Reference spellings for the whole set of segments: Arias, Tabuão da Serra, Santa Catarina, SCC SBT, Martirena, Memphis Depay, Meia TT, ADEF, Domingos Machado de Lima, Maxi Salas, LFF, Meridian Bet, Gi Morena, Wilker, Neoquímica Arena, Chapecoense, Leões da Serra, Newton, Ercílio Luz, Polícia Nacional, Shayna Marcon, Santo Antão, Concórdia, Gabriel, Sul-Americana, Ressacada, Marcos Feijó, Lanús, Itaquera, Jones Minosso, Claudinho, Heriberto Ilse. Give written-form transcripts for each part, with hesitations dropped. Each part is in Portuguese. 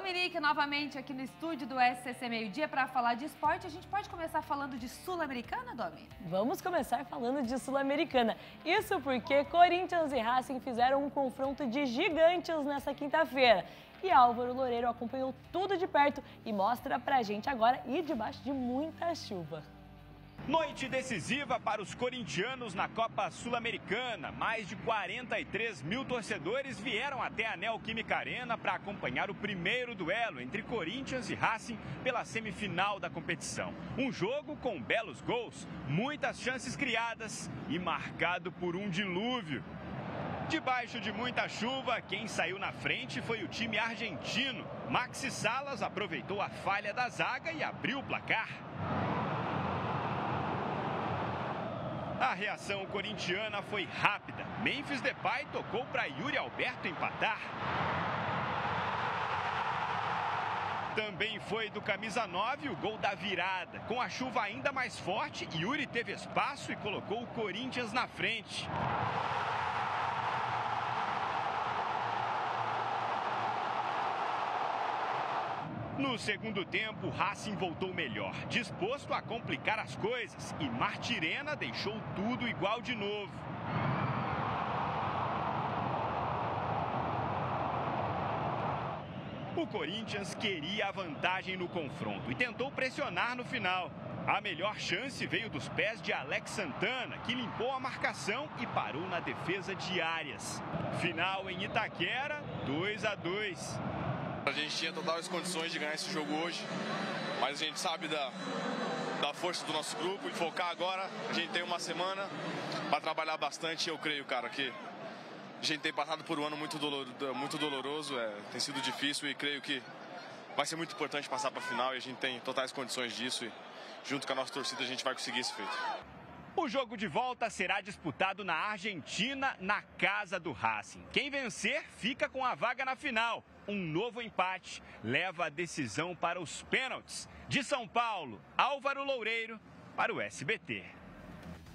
Dominique novamente aqui no estúdio do SCC Meio-Dia para falar de esporte. A gente pode começar falando de Sul-Americana, Domi? Vamos começar falando de Sul-Americana. Isso porque Corinthians e Racing fizeram um confronto de gigantes nessa quinta-feira. E Álvaro Loureiro acompanhou tudo de perto e mostra pra gente agora e debaixo de muita chuva. Noite decisiva para os corintianos na Copa Sul-Americana. Mais de 43 mil torcedores vieram até a Neoquímica Arena para acompanhar o primeiro duelo entre Corinthians e Racing pela semifinal da competição. Um jogo com belos gols, muitas chances criadas e marcado por um dilúvio. Debaixo de muita chuva, quem saiu na frente foi o time argentino. Maxi Salas aproveitou a falha da zaga e abriu o placar. A reação corintiana foi rápida. Memphis Depay tocou para Yuri Alberto empatar. Também foi do camisa 9 o gol da virada. Com a chuva ainda mais forte, Yuri teve espaço e colocou o Corinthians na frente. No segundo tempo, o Racing voltou melhor, disposto a complicar as coisas, e Martirena deixou tudo igual de novo. O Corinthians queria a vantagem no confronto e tentou pressionar no final. A melhor chance veio dos pés de Alex Santana, que limpou a marcação e parou na defesa de Arias. Final em Itaquera, 2-2. A gente tinha totais condições de ganhar esse jogo hoje, mas a gente sabe da força do nosso grupo e focar agora. A gente tem uma semana para trabalhar bastante e eu creio, cara, que a gente tem passado por um ano muito doloroso, tem sido difícil e creio que vai ser muito importante passar para a final e a gente tem totais condições disso e junto com a nossa torcida a gente vai conseguir esse feito. O jogo de volta será disputado na Argentina, na casa do Racing. Quem vencer fica com a vaga na final. Um novo empate leva a decisão para os pênaltis. De São Paulo, Álvaro Loureiro para o SBT.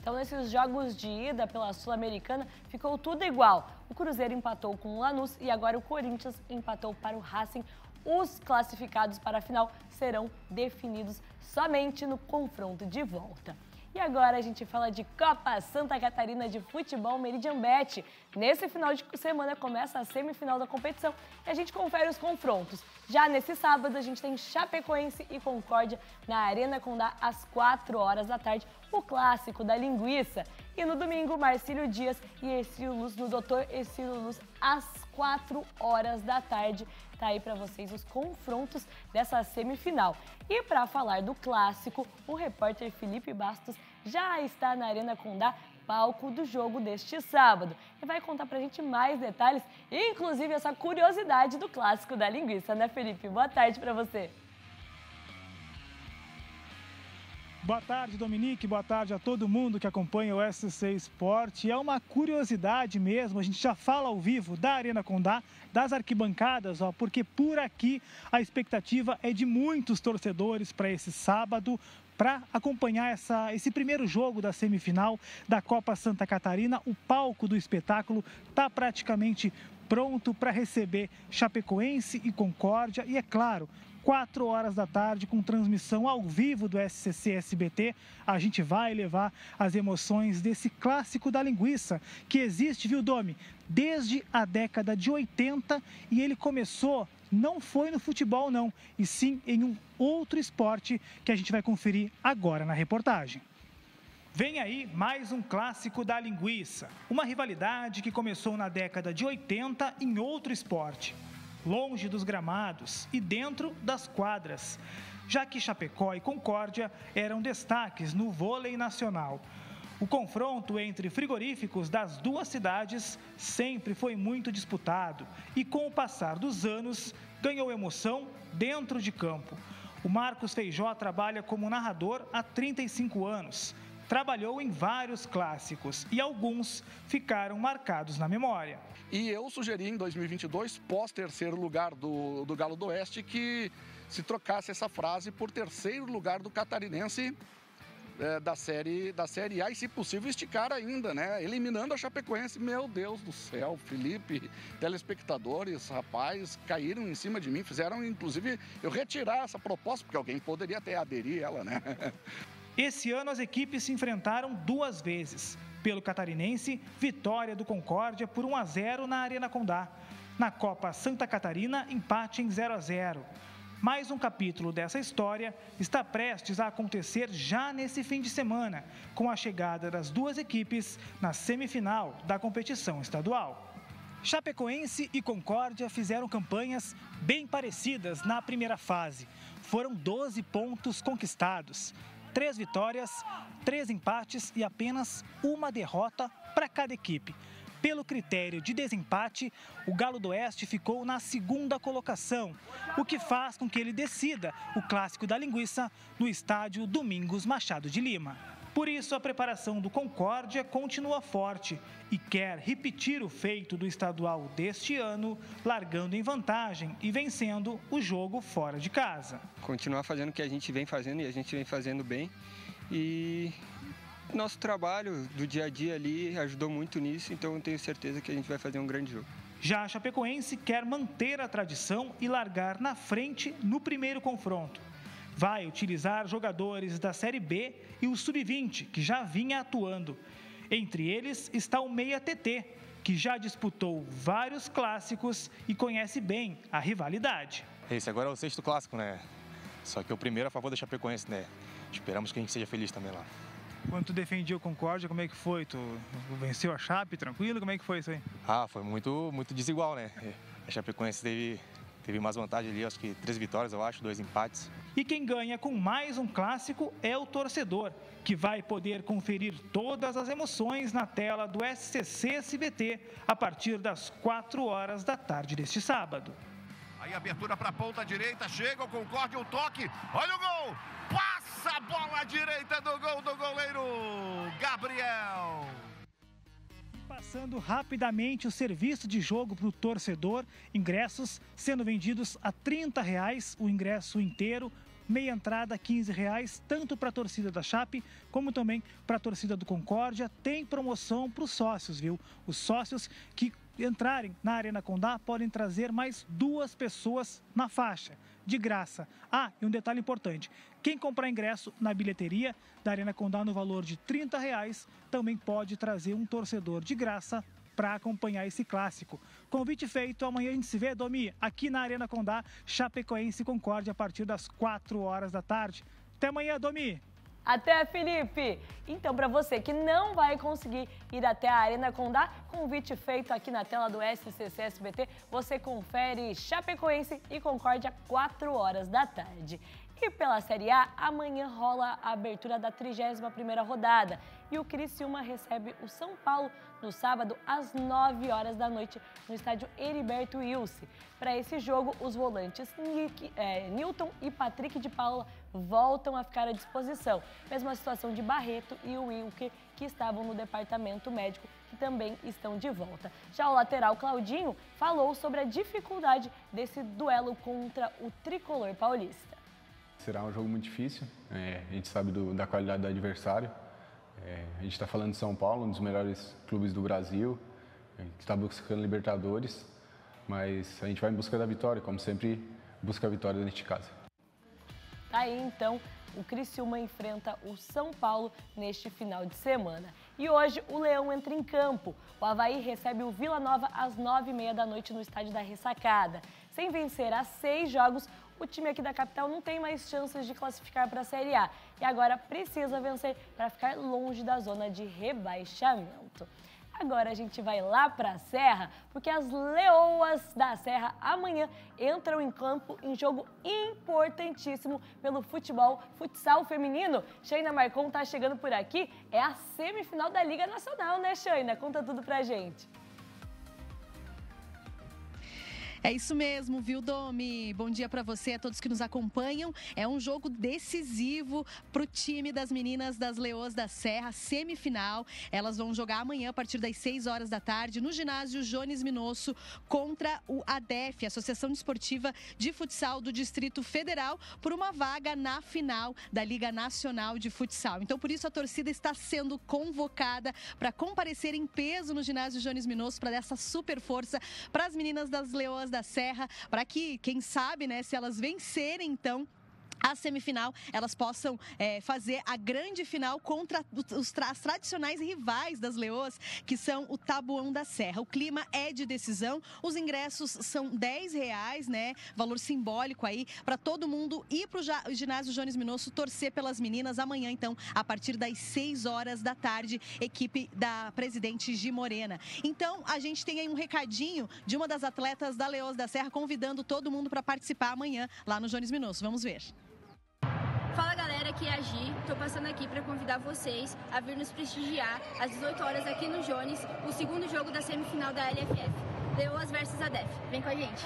Então, nesses jogos de ida pela Sul-Americana, ficou tudo igual. O Cruzeiro empatou com o Lanús e agora o Corinthians empatou para o Racing. Os classificados para a final serão definidos somente no confronto de volta. E agora a gente fala de Copa Santa Catarina de Futebol Meridian Bet. Nesse final de semana começa a semifinal da competição e a gente confere os confrontos. Já nesse sábado a gente tem Chapecoense e Concórdia na Arena Condá às 4 horas da tarde, o clássico da linguiça. E no domingo, Marcílio Dias e Ercílio Luz, no Doutor Ercílio Luz, às 4 horas da tarde. Tá aí para vocês os confrontos dessa semifinal. E para falar do clássico, o repórter Felipe Bastos já está na Arena Condá, palco do jogo deste sábado. E vai contar pra gente mais detalhes, inclusive essa curiosidade do clássico da linguiça, né, Felipe? Boa tarde para você. Boa tarde, Dominique. Boa tarde a todo mundo que acompanha o SC Esporte. É uma curiosidade mesmo, a gente já fala ao vivo da Arena Condá, das arquibancadas, ó, porque por aqui a expectativa é de muitos torcedores para esse sábado, para acompanhar esse primeiro jogo da semifinal da Copa Santa Catarina. O palco do espetáculo está praticamente pronto para receber Chapecoense e Concórdia e, é claro, 4 horas da tarde, com transmissão ao vivo do SCC SBT, a gente vai levar as emoções desse clássico da linguiça, que existe, viu, Domi, desde a década de 80, e ele começou, não foi no futebol não, e sim em um outro esporte que a gente vai conferir agora na reportagem. Vem aí mais um clássico da linguiça, uma rivalidade que começou na década de 80 em outro esporte. Longe dos gramados e dentro das quadras, já que Chapecó e Concórdia eram destaques no vôlei nacional. O confronto entre frigoríficos das duas cidades sempre foi muito disputado e, com o passar dos anos, ganhou emoção dentro de campo. O Marcos Feijó trabalha como narrador há 35 anos. Trabalhou em vários clássicos e alguns ficaram marcados na memória. E eu sugeri em 2022, pós terceiro lugar do Galo do Oeste, que se trocasse essa frase por terceiro lugar do Catarinense da série A e, se possível, esticar ainda, né? Eliminando a Chapecoense. Meu Deus do céu, Felipe, telespectadores, rapaz, caíram em cima de mim, fizeram, inclusive, eu retirar essa proposta, porque alguém poderia até aderir ela, né? Esse ano as equipes se enfrentaram duas vezes. Pelo catarinense, vitória do Concórdia por 1-0 na Arena Condá. Na Copa Santa Catarina, empate em 0-0. Mais um capítulo dessa história está prestes a acontecer já nesse fim de semana, com a chegada das duas equipes na semifinal da competição estadual. Chapecoense e Concórdia fizeram campanhas bem parecidas na primeira fase. Foram 12 pontos conquistados, 3 vitórias, 3 empates e apenas uma derrota para cada equipe. Pelo critério de desempate, o Galo do Oeste ficou na segunda colocação, o que faz com que ele decida o clássico da linguiça no estádio Domingos Machado de Lima. Por isso, a preparação do Concórdia continua forte e quer repetir o feito do estadual deste ano, largando em vantagem e vencendo o jogo fora de casa. Continuar fazendo o que a gente vem fazendo, e a gente vem fazendo bem, e nosso trabalho do dia a dia ali ajudou muito nisso, então eu tenho certeza que a gente vai fazer um grande jogo. Já a Chapecoense quer manter a tradição e largar na frente no primeiro confronto. Vai utilizar jogadores da Série B e o Sub-20, que já vinha atuando. Entre eles está o Meia TT, que já disputou vários clássicos e conhece bem a rivalidade. Esse agora é o 6º clássico, né? Só que o primeiro a favor da Chapecoense, né? Esperamos que a gente seja feliz também lá. Quando tu defendia o Concórdia, como é que foi? Tu venceu a Chape, tranquilo? Como é que foi isso aí? Ah, foi muito desigual, né? A Chapecoense teve mais vantagem ali, acho que 3 vitórias, eu acho, 2 empates. E quem ganha com mais um clássico é o torcedor, que vai poder conferir todas as emoções na tela do SCC-SBT a partir das 16h da tarde deste sábado. Aí abertura para a ponta direita, chega o Concórdia, o toque, olha o gol! Passa a bola à direita do gol do goleiro Gabriel. Passando rapidamente o serviço de jogo para o torcedor, ingressos sendo vendidos a R$30 o ingresso inteiro, meia entrada R$15, tanto para a torcida da Chape como também para a torcida do Concórdia. Tem promoção para os sócios, viu? Os sócios que entrarem na Arena Condá podem trazer mais 2 pessoas na faixa, de graça. Ah, e um detalhe importante, quem comprar ingresso na bilheteria da Arena Condá no valor de R$30 também pode trazer um torcedor de graça para acompanhar esse clássico. Convite feito, amanhã a gente se vê, Domi, aqui na Arena Condá, Chapecoense e Concórdia, a partir das 16h da tarde. Até amanhã, Domi! Até, Felipe! Então, para você que não vai conseguir ir até a Arena Condá, convite feito aqui na tela do SCC-SBT, você confere Chapecoense e Concórdia, 16h da tarde. E pela Série A, amanhã rola a abertura da 31ª rodada. E o Criciúma recebe o São Paulo no sábado às 21h da noite no estádio Heriberto Ilse. Para esse jogo, os volantes Nick, Newton e Patrick de Paula voltam a ficar à disposição. Mesma situação de Barreto e o Wilker, que estavam no departamento médico, que também estão de volta. Já o lateral Claudinho falou sobre a dificuldade desse duelo contra o tricolor paulista. Será um jogo muito difícil, a gente sabe da qualidade do adversário. A gente está falando de São Paulo, um dos melhores clubes do Brasil, que está buscando Libertadores, mas a gente vai em busca da vitória, como sempre busca a vitória neste caso. Aí então, o Criciúma enfrenta o São Paulo neste final de semana. E hoje o Leão entra em campo. O Avaí recebe o Vila Nova às 21h30 da noite no estádio da Ressacada. Sem vencer há 6 jogos, o time aqui da capital não tem mais chances de classificar para a Série A e agora precisa vencer para ficar longe da zona de rebaixamento. Agora a gente vai lá para a Serra, porque as Leões da Serra amanhã entram em campo em jogo importantíssimo pelo futsal feminino. Shayna Marcon está chegando por aqui, é a semifinal da Liga Nacional, né, Shayna? Conta tudo pra gente. É isso mesmo, viu, Domi? Bom dia para você, a todos que nos acompanham. É um jogo decisivo para o time das meninas das Leões da Serra, semifinal. Elas vão jogar amanhã, a partir das 6 horas da tarde, no ginásio Jones Minosso, contra o ADEF, Associação Desportiva de Futsal do Distrito Federal, por uma vaga na final da Liga Nacional de Futsal. Então, por isso, a torcida está sendo convocada para comparecer em peso no ginásio Jones Minosso, para dar essa super força para as meninas das Leões da Serra, para que, quem sabe, né, se elas vencerem, então, a semifinal, elas possam fazer a grande final contra as tradicionais rivais das Leões, que são o Tabuão da Serra. O clima é de decisão, os ingressos são R$10, né, valor simbólico aí, para todo mundo ir para o ginásio Jones Minosso torcer pelas meninas amanhã, então, a partir das 6 horas da tarde, equipe da presidente Gi Morena. Então, a gente tem aí um recadinho de uma das atletas da Leões da Serra, convidando todo mundo para participar amanhã lá no Jones Minosso. Vamos ver. Fala galera, aqui é a Gi, estou passando aqui para convidar vocês a vir nos prestigiar às 18 horas aqui no Jones, o segundo jogo da semifinal da LFF, Leões versus ADEF. Vem com a gente!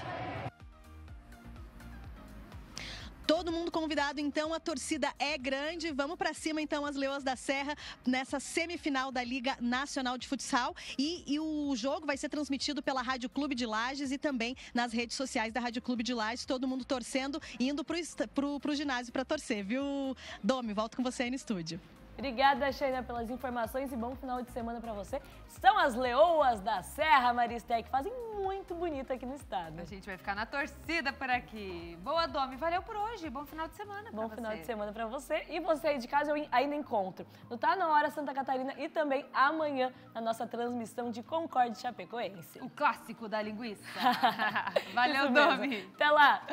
Todo mundo convidado, então, a torcida é grande. Vamos para cima, então, as Leões da Serra nessa semifinal da Liga Nacional de Futsal. E o jogo vai ser transmitido pela Rádio Clube de Lages e também nas redes sociais da Rádio Clube de Lages. Todo mundo torcendo e indo pro ginásio para torcer, viu, Domi? Volto com você aí no estúdio. Obrigada, Shayna, pelas informações e bom final de semana para você. São as Leões da Serra, Maristec, fazem muito bonito aqui no estado. A gente vai ficar na torcida por aqui. Boa, Domi, valeu por hoje, bom final de semana para você. Bom final de semana para você e você aí de casa eu ainda encontro no Tá Na Hora Santa Catarina e também amanhã na nossa transmissão de Concórdia Chapecoense. O clássico da linguiça. Valeu, Domi. Até lá.